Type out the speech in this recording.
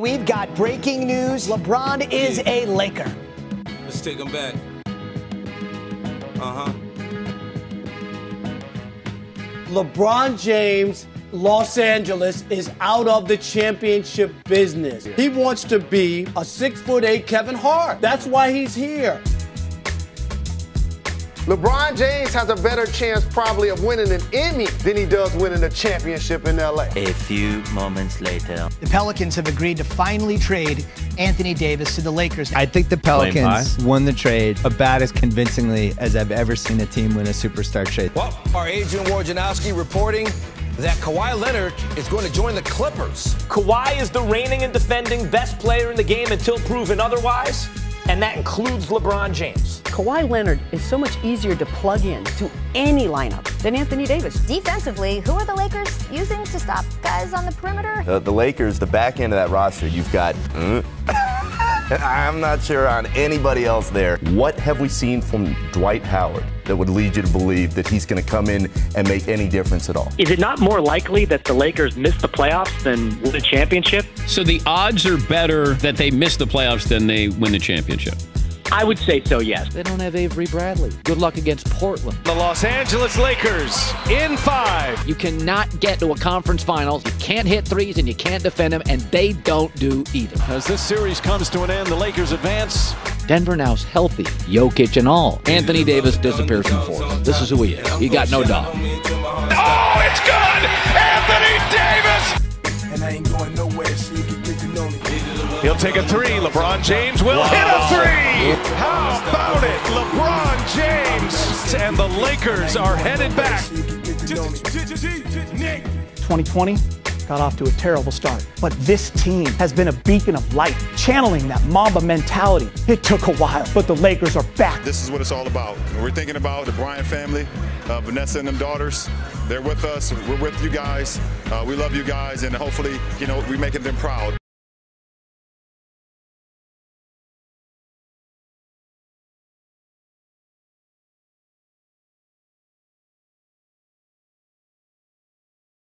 We've got breaking news. LeBron is a Laker. Let's take him back. LeBron James, Los Angeles, is out of the championship business. He wants to be a 6'8" Kevin Hart. That's why he's here. LeBron James has a better chance probably of winning an Emmy than he does winning a championship in L.A. A few moments later. The Pelicans have agreed to finally trade Anthony Davis to the Lakers. I think the Pelicans won the trade about as convincingly as I've ever seen a team win a superstar trade. Well, our Adrian Wojnarowski reporting that Kawhi Leonard is going to join the Clippers. Kawhi is the reigning and defending best player in the game until proven otherwise, and that includes LeBron James. Kawhi Leonard is so much easier to plug in to any lineup than Anthony Davis. Defensively, who are the Lakers using to stop guys on the perimeter? The Lakers, the back end of that roster, you've got... I'm not sure on anybody else there. What have we seen from Dwight Howard that would lead you to believe that he's going to come in and make any difference at all? Is it not more likely that the Lakers miss the playoffs than win the championship? So the odds are better that they miss the playoffs than they win the championship? I would say so, yes. They don't have Avery Bradley. Good luck against Portland. The Los Angeles Lakers in 5. You cannot get to a conference finals. You can't hit threes and you can't defend them, and they don't do either. As this series comes to an end, the Lakers advance. Denver now's healthy, Jokic and all. Anthony Davis disappears from force. This is who he is. He got no dog. Oh, it's good! Anthony Davis! And I ain't going nowhere, so you can get to know me. He'll take a three. LeBron James will hit a three! How about it? LeBron James and the Lakers are headed back. 2020 got off to a terrible start, but this team has been a beacon of light, channeling that Mamba mentality. It took a while, but the Lakers are back. This is what it's all about. We're thinking about the Bryant family, Vanessa and them daughters. They're with us. We're with you guys. We love you guys, and hopefully, you know, we're making them proud.